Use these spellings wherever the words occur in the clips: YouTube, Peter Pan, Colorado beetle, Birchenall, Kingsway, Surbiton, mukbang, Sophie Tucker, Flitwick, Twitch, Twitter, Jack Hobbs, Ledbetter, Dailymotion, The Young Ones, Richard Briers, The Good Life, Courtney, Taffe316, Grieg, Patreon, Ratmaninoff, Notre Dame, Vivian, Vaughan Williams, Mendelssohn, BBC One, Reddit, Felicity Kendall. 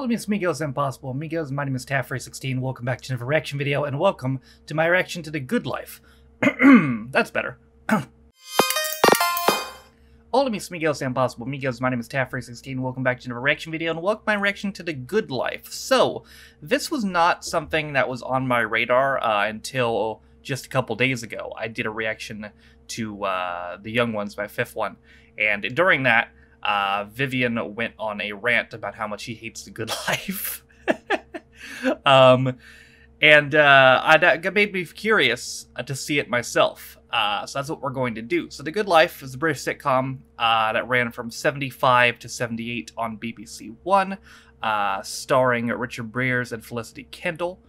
Hello, it's Miguel's Impossible. Miguel's, my name is Taffe316. Welcome back to another reaction video, and welcome to my reaction to The Good Life. That's better. Hello, it's Miguel's Impossible. Miguel's, my name is Taffe316. Welcome back to another reaction video, and welcome to my reaction to The Good Life. So, this was not something that was on my radar until just a couple days ago. I did a reaction to The Young Ones, my fifth one, and during that, Vivian went on a rant about how much she hates The Good Life. That made me curious to see it myself. So that's what we're going to do. So The Good Life is a British sitcom that ran from 75 to 78 on BBC One, starring Richard Briers and Felicity Kendall.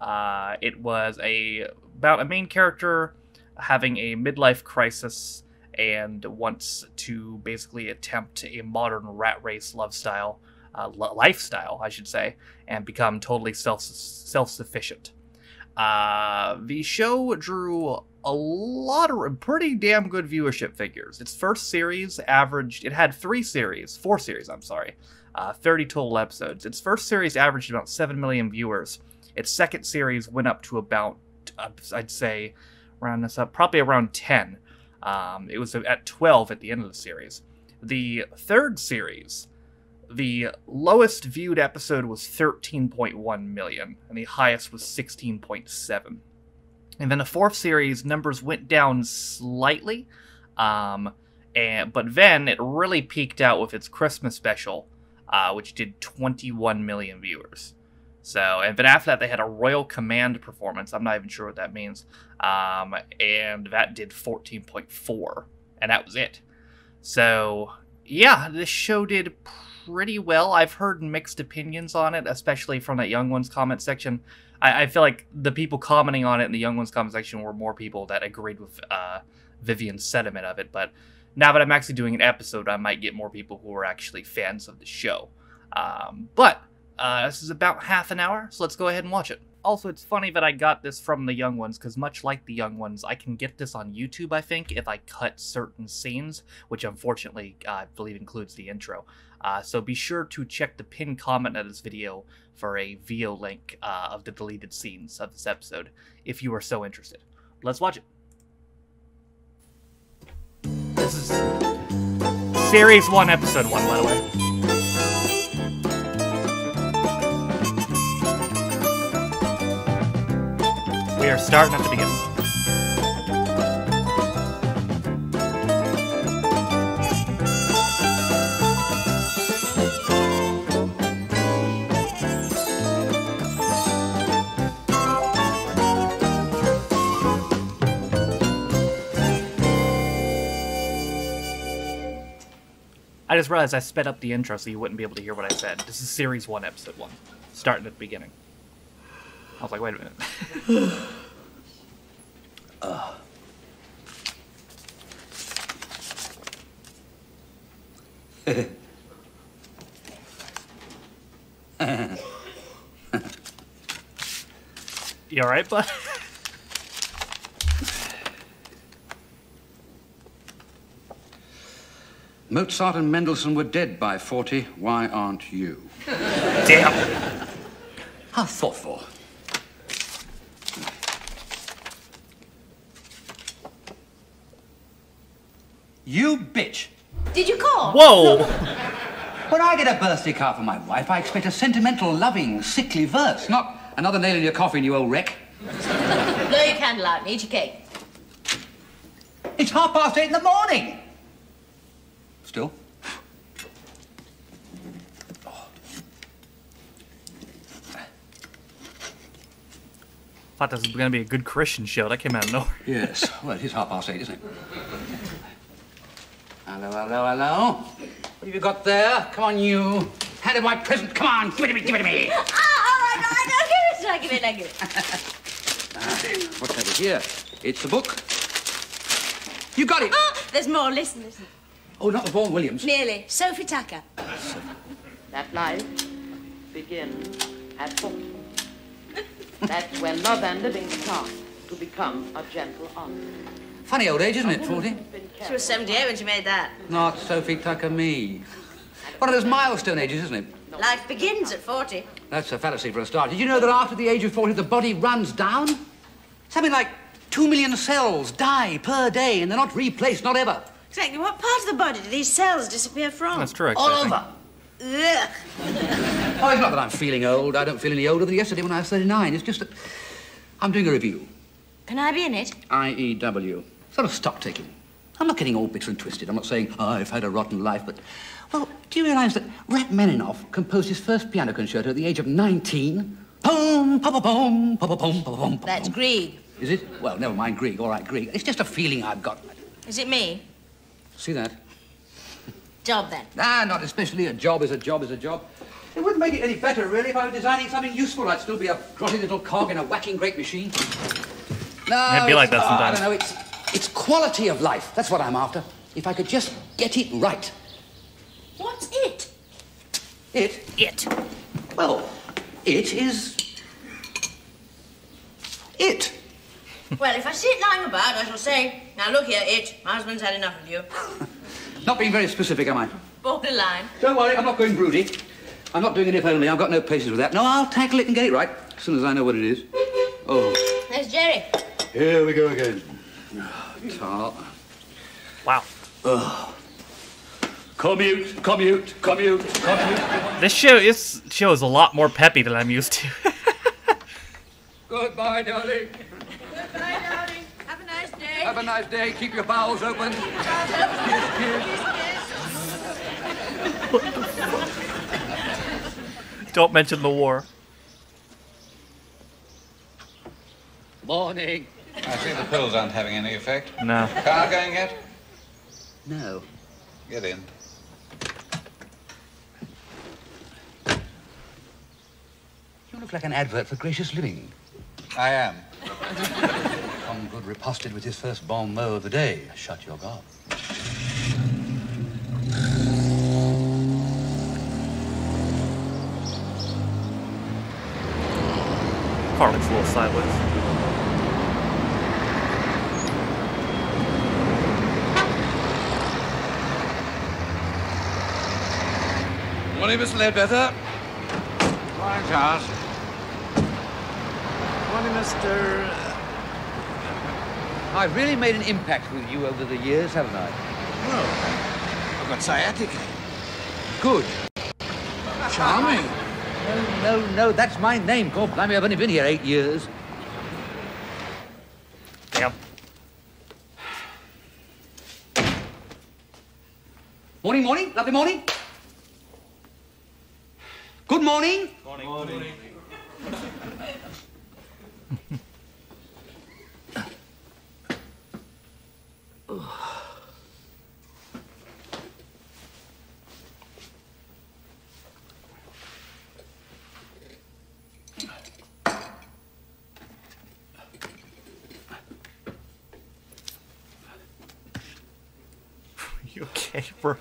It was about a main character having a midlife crisis and wants to basically attempt a modern rat race lifestyle, I should say, and become totally self-sufficient. The show drew a lot of pretty damn good viewership figures. Its first series averaged, it had four series, I'm sorry, 30 total episodes. Its first series averaged about 7 million viewers. Its second series went up to about, I'd say, round this up, probably around 10. It was at 12 at the end of the series. The third series, the lowest viewed episode was 13.1 million, and the highest was 16.7. And then the fourth series, numbers went down slightly, but then it really peaked out with its Christmas special, which did 21 million viewers. So, and then after that, they had a Royal Command performance. I'm not even sure what that means. And that did 14.4, and that was it. So, yeah, this show did pretty well. I've heard mixed opinions on it, especially from that Young Ones comment section. I feel like the people commenting on it in the Young Ones comment section were more people that agreed with Vivian's sentiment of it. But now that I'm actually doing an episode, I might get more people who are actually fans of the show. This is about half an hour, so let's go ahead and watch it. Also, it's funny that I got this from The Young Ones, because much like The Young Ones, I can get this on YouTube, I think, if I cut certain scenes, which unfortunately, I believe includes the intro. So be sure to check the pinned comment of this video for a VO link of the deleted scenes of this episode, if you are so interested. Let's watch it. This is Series 1, Episode 1, by the way. We are starting at the beginning. I just realized I sped up the intro so you wouldn't be able to hear what I said. This is Series 1, Episode 1, starting at the beginning. I was like, wait a minute. You alright, bud? Mozart and Mendelssohn were dead by 40. Why aren't you? Damn. How thoughtful. You bitch! Did you call? Whoa! When I get a birthday card from my wife, I expect a sentimental, loving, sickly verse, not another nail in your coffin, you old wreck. Blow your candle out and eat your cake. It's 8:30 in the morning! Still? Oh. I thought this was going to be a good Christian show. That came out of nowhere. Yes. Well, it is 8:30, isn't it? Hello, hello, hello. What have you got there? Come on, you. Hand in my present. Come on, give it to me, give it to me. Ah, all right, all right, I'll give it, I'll give it. What's over here? It's the book. You got it. Oh, there's more. Listen, listen. Oh, not the Vaughan Williams. Nearly. Sophie Tucker. That life begins at 40. That's when love and living start to become a gentle honor. Funny old age, isn't it, 40? She was 78 when she made that. Not Sophie Tucker, me. One of those milestone ages, isn't it? Life begins at 40. That's a fallacy for a start. Did you know that after the age of 40, the body runs down? Something like 2 million cells die per day, and they're not replaced, not ever. Exactly. What part of the body do these cells disappear from? That's correct. All over. Ugh. Oh, it's not that I'm feeling old. I don't feel any older than yesterday when I was 39. It's just that I'm doing a review. Can I be in it? IEW. Sort of stock-taking. I'm not getting all bitter and twisted. I'm not saying, oh, I've had a rotten life, but... Well, do you realise that Ratmaninoff composed his first piano concerto at the age of 19? Pom, pa pom, pa pom, pa pom. That's Grieg. Is it? Well, never mind Grieg. All right, Grieg. It's just a feeling I've got. Is it me? See that? Job, then? Ah, not especially. A job is a job is a job. It wouldn't make it any better, really. If I were designing something useful, I'd still be a grotty little cog in a whacking great machine. No, I'd be like that sometimes. I don't know. It's quality of life. That's what I'm after. If I could just get it right. What's it? It? It. Well, it is... it. Well, if I see it lying about, I shall say, now look here, it. My husband's had enough of you. Not being very specific, am I? Borderline. Don't worry, I'm not going broody. I'm not doing it if only. I've got no patience with that. No, I'll tackle it and get it right, as soon as I know what it is. Oh. There's Jerry. Here we go again. Oh, tart. Wow. Oh. Commute, commute, commute, commute. This show is a lot more peppy than I'm used to. Goodbye, darling. Goodbye, darling. Have a nice day. Have a nice day. Keep your bowels open. Kiss, kiss. What the fuck? Don't mention the war. Morning. I see the pills aren't having any effect. No. Car going yet? No. Get in. You look like an advert for gracious living. I am. Good riposted with his first bon mot of the day. Shut your gob. Car looks a little sideways. Morning, Miss Ledbetter. Morning, Charles. Morning, Mr. I've really made an impact with you over the years, haven't I? Well, I've got sciatica. Good. Charming. No, no, no, that's my name, God blimey. I've only been here 8 years. Damn. Morning, morning. Lovely morning. Good morning. Morning. Morning. You okay, bro?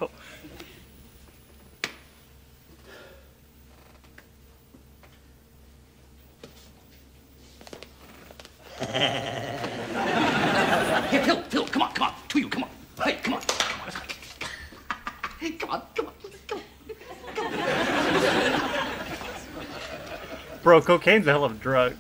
Here, Phil, come on, to you, come on. Hey, come on. Hey, come on. Bro, cocaine's a hell of a drug.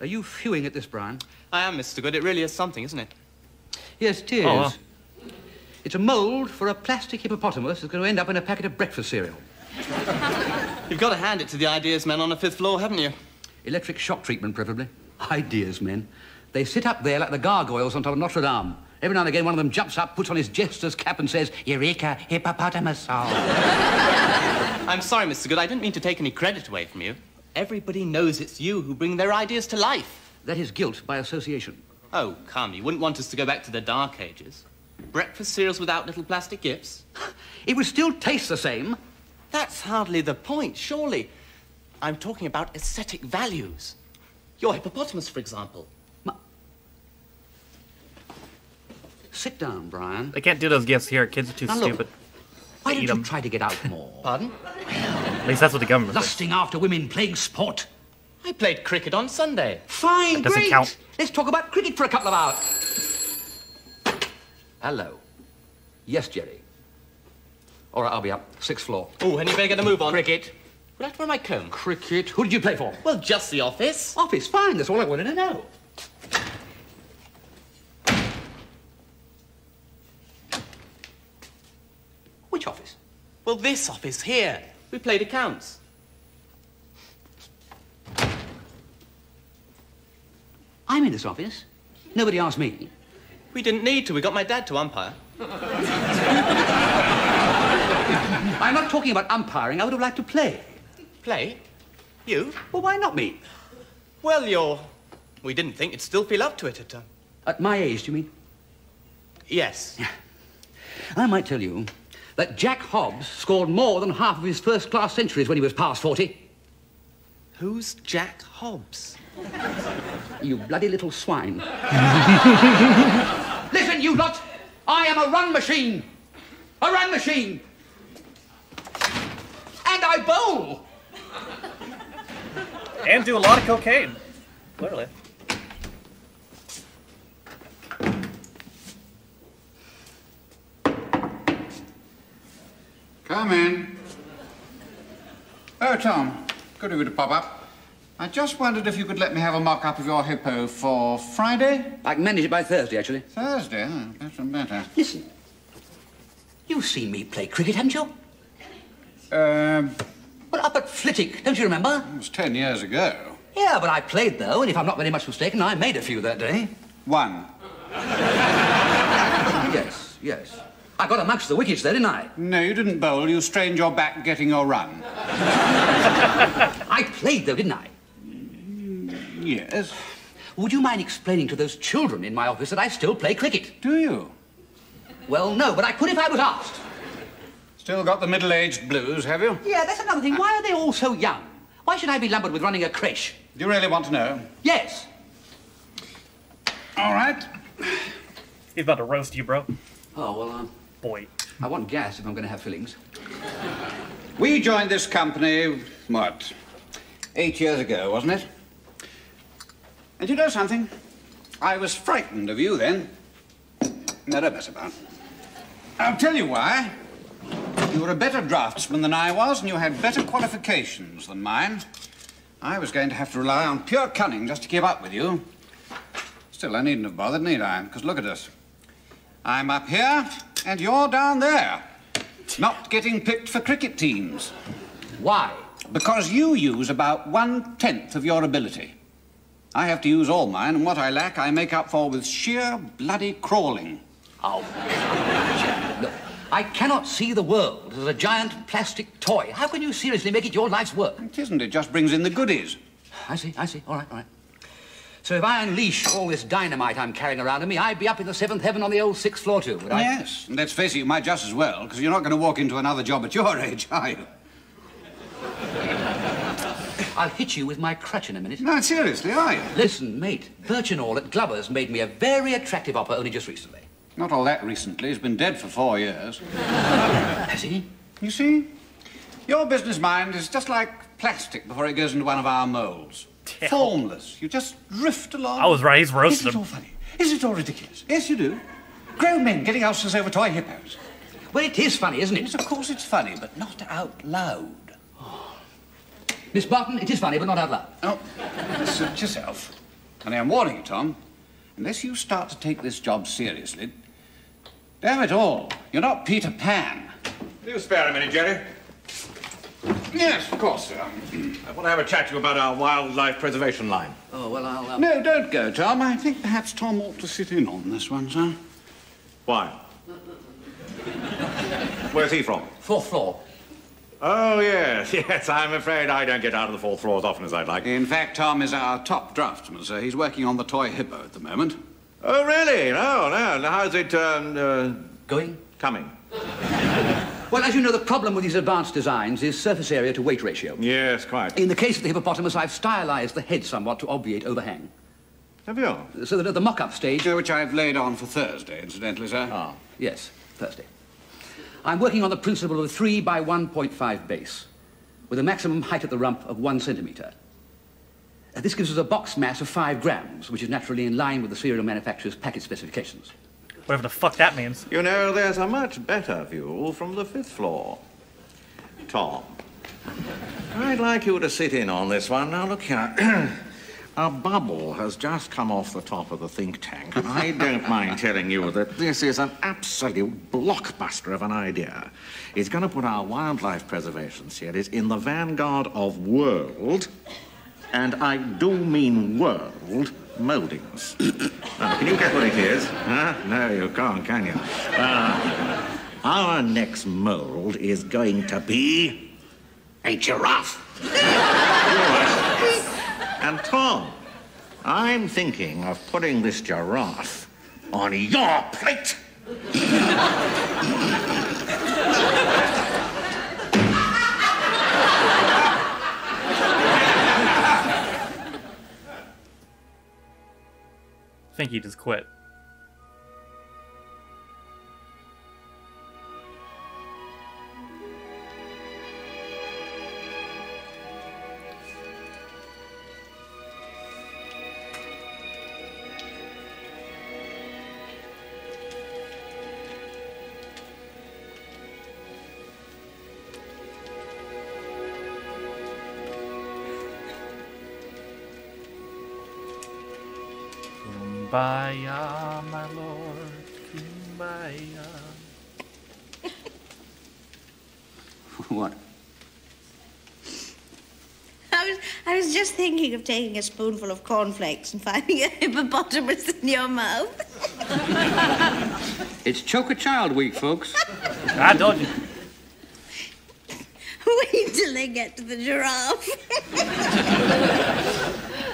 Are you fewing at this, Brian? I am, Mr. Good. It really is something, isn't it? Yes, it is. Oh, wow. It's a mould for a plastic hippopotamus that's going to end up in a packet of breakfast cereal. You've got to hand it to the ideas men on the 5th floor, haven't you? Electric shock treatment, preferably. Ideas men. They sit up there like the gargoyles on top of Notre Dame. Every now and again, one of them jumps up, puts on his jester's cap and says, Eureka, hippopotamus. I'm sorry, Mr. Good. I didn't mean to take any credit away from you. Everybody knows it's you who bring their ideas to life. That is guilt by association. Oh, come, you wouldn't want us to go back to the Dark Ages. Breakfast cereals without little plastic gifts. It would still taste the same. That's hardly the point, surely. I'm talking about aesthetic values. Your hippopotamus, for example. Sit down, Brian. They can't do those gifts here. Kids are too stupid. Why don't you try to get out more? Pardon? At least that's what the government says. Lusting after women, playing sport. I played cricket on Sunday. Fine, great. Count. Let's talk about cricket for a couple of hours. Hello. Yes, Jerry. All right, I'll be up. Sixth floor. Oh, and you better get a move on. Cricket. Would I have to wear my comb? Cricket. Who did you play for? Well, just the office. Office, fine. That's all I wanted to know. Which office? Well, this office here. We played accounts. I'm in this office. Nobody asked me. We didn't need to. We got my dad to umpire. I'm not talking about umpiring. I would have liked to play. Play? You? Well, why not me? Well, you're... We didn't think you'd still feel up to it at time. At my age, do you mean? Yes. I might tell you that Jack Hobbs scored more than half of his first-class centuries when he was past 40. Who's Jack Hobbs? You bloody little swine. Listen, you lot! I am a run machine! A run machine! And I bowl! And do a lot of cocaine. Clearly. Come in. Oh, Tom. Good of you to pop up. I just wondered if you could let me have a mock-up of your hippo for Friday? I can manage it by Thursday, actually. Thursday? Oh, that's better. Listen, you've seen me play cricket, haven't you? Well, up at Flitwick, don't you remember? It was 10 years ago. Yeah, but I played, though, and if I'm not very much mistaken, I made a few that day. One. Yes, yes. I got amongst the wickets there, didn't I? No, you didn't bowl. You strained your back getting your run. I played, though, didn't I? Yes. Would you mind explaining to those children in my office that I still play cricket? Do you? Well, no, but I could if I was asked. Still got the middle-aged blues, have you? Yeah, that's another thing. Why are they all so young? Why should I be lumbered with running a crèche? Do you really want to know? Yes. All right. He's about to roast you, bro. Oh, well, boy. I want gas if I'm going to have fillings. We joined this company, what, 8 years ago, wasn't it? And you know something? I was frightened of you then. No, don't mess about. I'll tell you why. You were a better draftsman than I was, and you had better qualifications than mine. I was going to have to rely on pure cunning just to keep up with you. Still, I needn't have bothered, need I? Because look at us. I'm up here, and you're down there. Not getting picked for cricket teams. Why? Because you use about 1/10 of your ability. I have to use all mine, and what I lack, I make up for with sheer bloody crawling. Oh, look, I cannot see the world as a giant plastic toy. How can you seriously make it your life's work? It isn't. It just brings in the goodies. I see, I see. All right, all right. So if I unleash all this dynamite I'm carrying around in me, I'd be up in the seventh heaven on the old sixth floor, too, would I? Yes, and let's face it, you might just as well, because you're not going to walk into another job at your age, are you? I'll hit you with my crutch in a minute. No, seriously, are you? Listen, mate, Birchenall at Glover's made me a very attractive offer only just recently. Not all that recently. He's been dead for 4 years. Has he? You see? Your business mind is just like plastic before it goes into one of our moulds. Formless. You just drift along. I was right. He's roasted. Is it all funny? Is it all ridiculous? Yes, you do. Grown men getting ulcers over toy hippos. Well, it is funny, isn't it? Yes, of course it's funny, but not out loud. Miss Barton, it is funny, but not out loud. Oh, suit yourself. And I'm warning you, Tom, unless you start to take this job seriously, damn it all, you're not Peter Pan. Will you spare a minute, Jerry? Yes, of course, sir. I want to have a chat to you about our wildlife preservation line. Oh, well, I'll... No, don't go, Tom. I think perhaps Tom ought to sit in on this one, sir. Why? Where's he from? Fourth floor. Oh, yes, yes, I'm afraid I don't get out of the fourth floor as often as I'd like. In fact, Tom is our top draftsman, sir. He's working on the toy hippo at the moment. Oh, really? No, no. Now, how's it, Going? Coming. Well, as you know, the problem with these advanced designs is surface area to weight ratio. Yes, quite. In the case of the hippopotamus, I've stylized the head somewhat to obviate overhang. Have you? So that at the mock-up stage... Which I've laid on for Thursday, incidentally, sir. Ah. Yes, Thursday. I'm working on the principle of 3 by 1.5 base. with a maximum height at the rump of 1 centimeter. This gives us a box mass of 5 grams, which is naturally in line with the cereal manufacturer's packet specifications. Whatever the fuck that means. You know, there's a much better view from the 5th floor. Tom, I'd like you to sit in on this one. Now, look here. A bubble has just come off the top of the think tank. I don't mind telling you that this is an absolute blockbuster of an idea. It's going to put our wildlife preservation series in the vanguard of world, and I do mean world, mouldings. Now, can you get what it is? Huh? No, you can't, can you? Our next mould is going to be a giraffe. And Tom, I'm thinking of putting this giraffe on your plate. I think he just quit. Kumbaya, my lord, kumbaya. What? I was just thinking of taking a spoonful of cornflakes and finding a hippopotamus in your mouth. It's Choke-a-Child Week, folks. I told you. Wait till they get to the giraffe.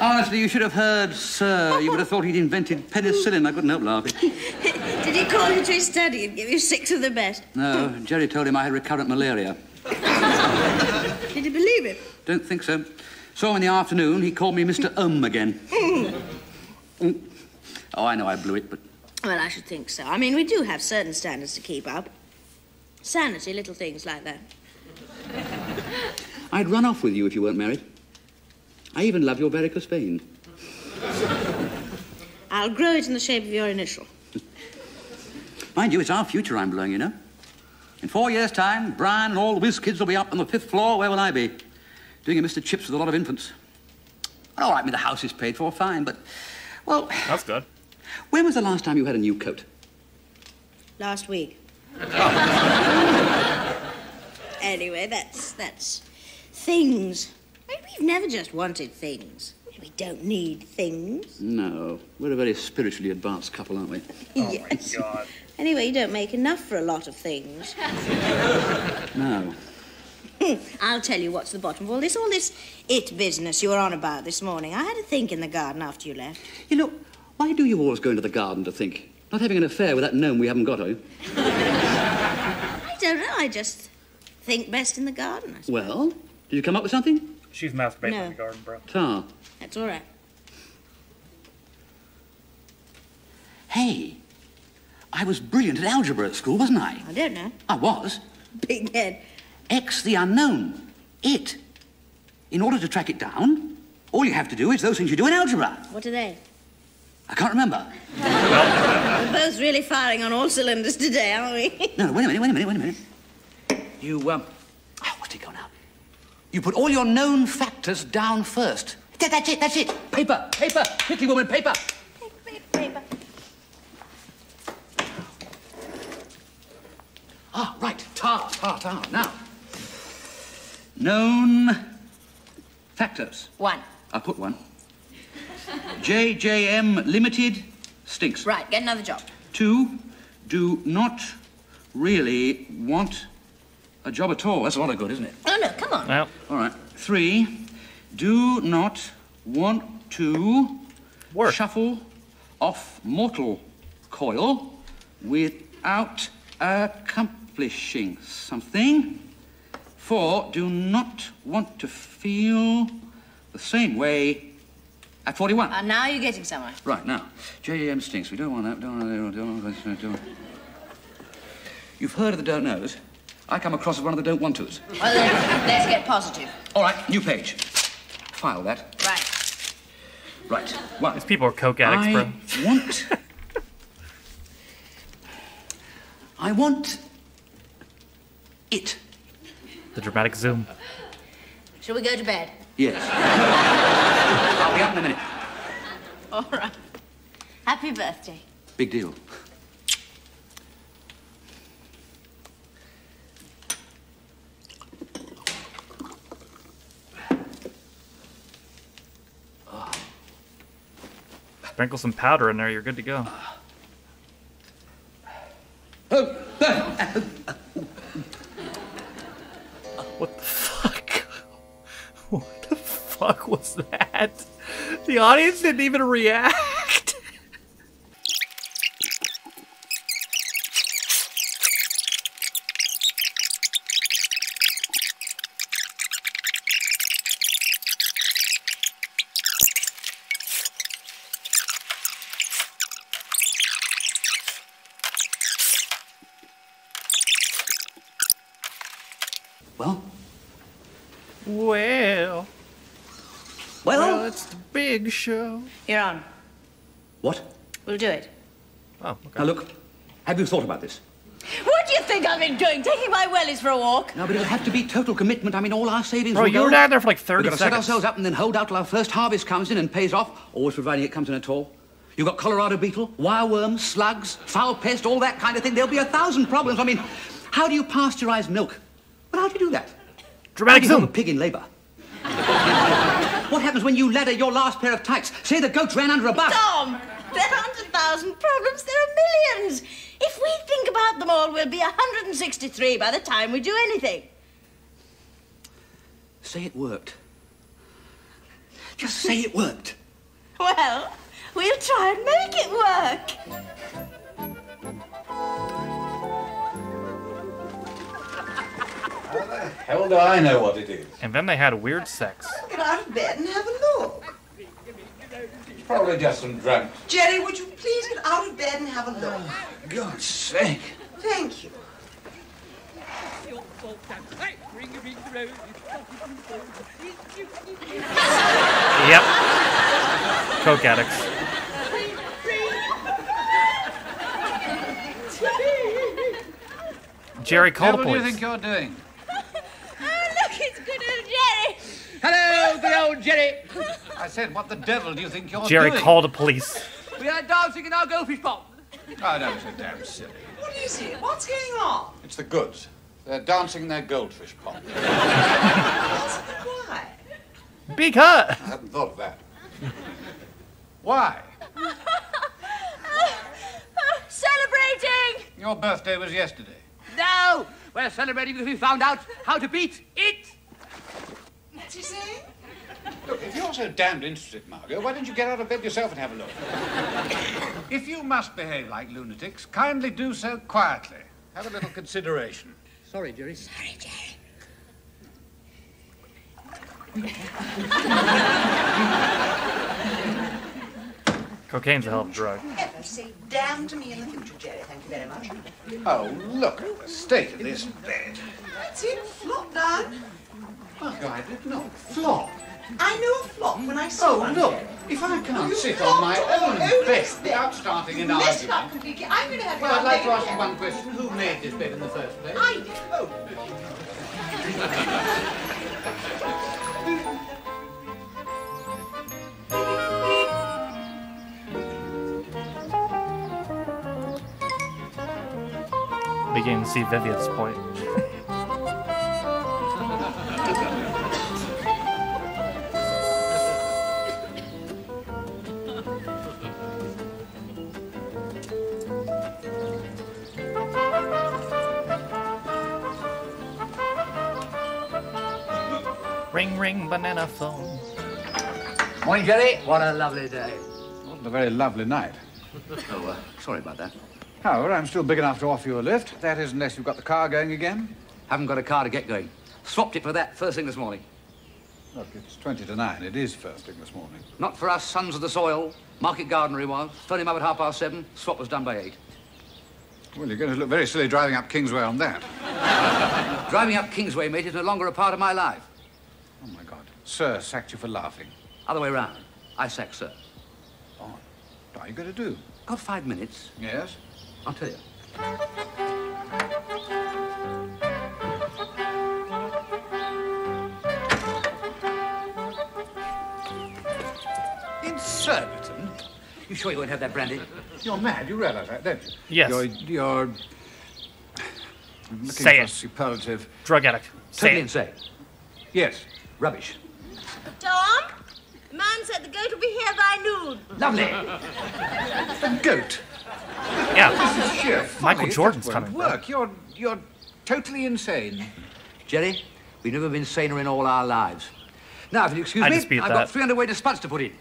Honestly, you should have heard, sir. You would have thought he'd invented penicillin. I couldn't help laughing. Did he call you to his study and give you 6 of the best? No, Jerry told him I had recurrent malaria. Did he believe it? Don't think so. Saw him in the afternoon. He called me Mr. Again. Oh, I know I blew it, but... Well, I should think so. I mean, we do have certain standards to keep up. Sanity, little things like that. I'd run off with you if you weren't married. I even love your varicose vein. I'll grow it in the shape of your initial. Mind you, it's our future I'm blowing, you know. In 4 years' time, Brian and all the whiz kids will be up on the 5th floor. Where will I be? Doing a Mr. Chips with a lot of infants. All right, I mean, the house is paid for, fine, but... Well... That's good. When was the last time you had a new coat? Last week. Oh. Anyway, that's... things... We've never just wanted things. We don't need things. No. We're a very spiritually advanced couple, aren't we? Yes. Oh, my God. Anyway, you don't make enough for a lot of things. No. I'll tell you what's the bottom of all this it business you were on about this morning. I had a think in the garden after you left. You know, why do you always go into the garden to think? Not having an affair with that gnome we haven't got, are you? I don't know. I just think best in the garden, I suppose. Well, did you come up with something? She's masturbating in the garden, bro. Tom. That's all right. Hey, I was brilliant at algebra at school, wasn't I? I don't know. I was. Big head. X the unknown. It. In order to track it down, all you have to do is those things you do in algebra. What are they? I can't remember. We're both really firing on all cylinders today, aren't we? No, wait a minute. Oh, what's it gone now? You put all your known factors down first. That's it. Paper. Quickly, woman, paper. Paper. Ah, right. Tar. Now. Known factors. 1. I'll put 1. JJM Limited stinks. Right, get another job. 2, do not really want... a job at all. That's a lot of good, isn't it? Oh, no, come on. Well. All right. 3, do not want to work. Shuffle off mortal coil without accomplishing something. 4, do not want to feel the same way at 41. And now you're getting somewhere. Right, now. JJM stinks. We don't want that. Don't want that. You've heard of the don't knows. I come across as one of the don't want tos. Well, then, let's get positive. All right, new page. File that. Right. What? These people are coke addicts, bro. I want it. The dramatic zoom. Shall we go to bed? Yes. I'll be up in a minute. All right. Happy birthday. Big deal. Sprinkle some powder in there, you're good to go. What the fuck? What the fuck was that? The audience didn't even react. Well, it's the big show. You're on. What? We'll do it. Oh, okay. Now look, have you thought about this? What do you think I've been doing? Taking my wellies for a walk? No, but it'll have to be total commitment. I mean, all our savings. Bro, you were down there for like 30 seconds. We've got to set ourselves up and then hold out till our first harvest comes in and pays off, always providing it comes in at all. You've got Colorado beetle, wireworms, slugs, foul pest, all that kind of thing. There'll be 1,000 problems. I mean, how do you pasteurize milk? Well, how do you do that? Dramatic zoom. A pig in labour. What happens when you ladder your last pair of tights? Say the goat ran under a bus. Tom, there are 100,000 problems. There are millions. If we think about them all, we'll be 163 by the time we do anything. Say it worked. Just say it worked. Well, we'll try and make it work. How the hell do I know what it is? And then they had weird sex. Well, get out of bed and have a look. It's probably just some drugs. Jerry, would you please get out of bed and have a look? Oh, God's sake. Thank you. Yep. Coke addicts. Jerry, call the police. What do you think you're doing? It's good old Jerry. Hello, good old Jerry. I said, what the devil do you think you're doing? Jerry, call the police. We are dancing in our goldfish pond. Oh, don't be so damn silly. What is it? What's going on? It's the goods. They're dancing in their goldfish pond. Why? Because. I hadn't thought of that. Why? Celebrating. Your birthday was yesterday. No! We're celebrating because we found out how to beat it! What's he saying? Look, if you're so damned interested, Margot, why don't you get out of bed yourself and have a look? If you must behave like lunatics, kindly do so quietly. Have a little consideration. Sorry, Jerry. Sorry, Jerry. Cocaine's a hell of a drug. Ever say damn to me in the future, Jerry. Thank you very much. Oh, look at the state of this bed. That's it. Flop down. Well, I did not flop. I know flop when I saw one. Oh, look. If I can't sit on my own bed without starting an argument... Up completely. I'm going to have I'd like to ask you one question. Who made this bed in the first place? I did. Oh. We can see Vivian's point. Ring, ring, banana phone. Morning, Jerry. What a lovely day. What a very lovely night. Oh, sorry about that. However, I'm still big enough to offer you a lift. That is, unless you've got the car going again. Haven't got a car to get going. Swapped it for that first thing this morning. Look, it's 20 to 9. It is first thing this morning. Not for us sons of the soil. Market gardenery was. Phoned him up at 7:30. Swap was done by 8. Well, you're going to look very silly driving up Kingsway on that. Driving up Kingsway made it no longer a part of my life. Oh, my God. Sir sacked you for laughing. Other way round. I sacked Sir. Oh, what are you going to do? Got 5 minutes. Yes? I'll tell you. Surbiton? You sure you won't have that brandy? You're mad. You realise that, don't you? Yes. You're I'm looking for a superlative. Drug addict. Totally insane. Yes. Rubbish. Tom, the man said the goat will be here by noon. Lovely. The goat. Yeah. This is sheer folly. Michael Jordan's coming. Work. You're totally insane. Jerry, we've never been saner in all our lives. Now, if you'll excuse me, I've got 300 weight of spuds to put in.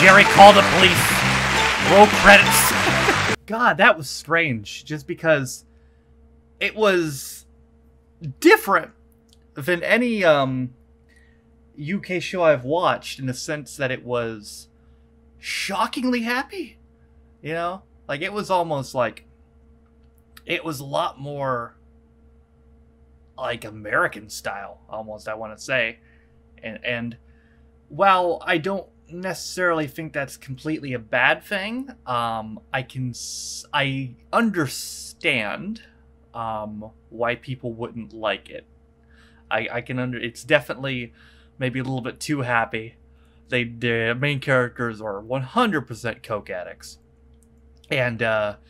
Jerry called the police. Roll credits. God, that was strange, just because it was different than any UK show I've watched, in the sense that it was shockingly happy, you know? Like, it was almost like, it was a lot more like American style, almost, I want to say. And while I don't necessarily think that's completely a bad thing, I understand why people wouldn't like it. I can it's definitely maybe a little bit too happy. The main characters are 100% coke addicts, and yeah,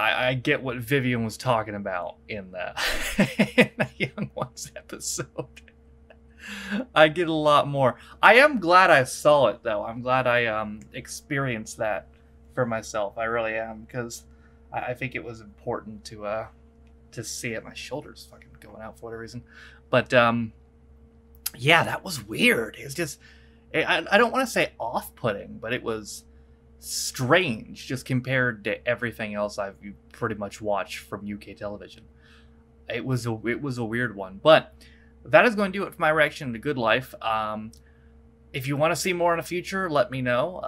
I get what Vivian was talking about in the in the Young Ones episode. I get a lot more. I am glad I saw it, though. I'm glad I experienced that for myself. I really am, because I think it was important to see it. My shoulder's fucking going out for whatever reason. But yeah, that was weird. It's just I don't want to say off-putting, but it was strange just compared to everything else I've pretty much watched from UK television. It was a weird one, but. That is going to do it for my reaction to The Good Life. If you want to see more in the future, let me know.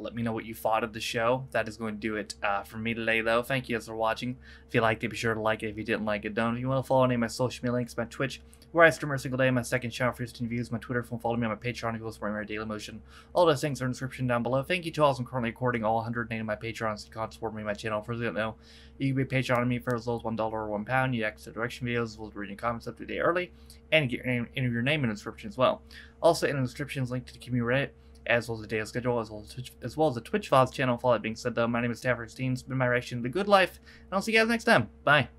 Let me know what you thought of the show. That is going to do it for me today, though. Thank you guys for watching. If you liked it, be sure to like it. If you didn't like it, don't. If you want to follow any of my social media links, my Twitch, where I stream every single day, my second channel for 15 views, my Twitter, follow me on my Patreon, if you want my Dailymotion. All those things are in the description down below. Thank you to all who are currently recording all 108 of my Patreons. You can't support me on my channel. For those who don't know, you can be a Patreon on me for as little as $1 or £1. You access the direction videos, as well as reading comments up to a day early, and get your name in the description as well. Also, in the description is linked to the community Reddit, as well as the daily schedule, as well as the Twitch VODs channel. With all that being said, though, my name is Taffe316. It's been my reaction to The Good Life, and I'll see you guys next time. Bye.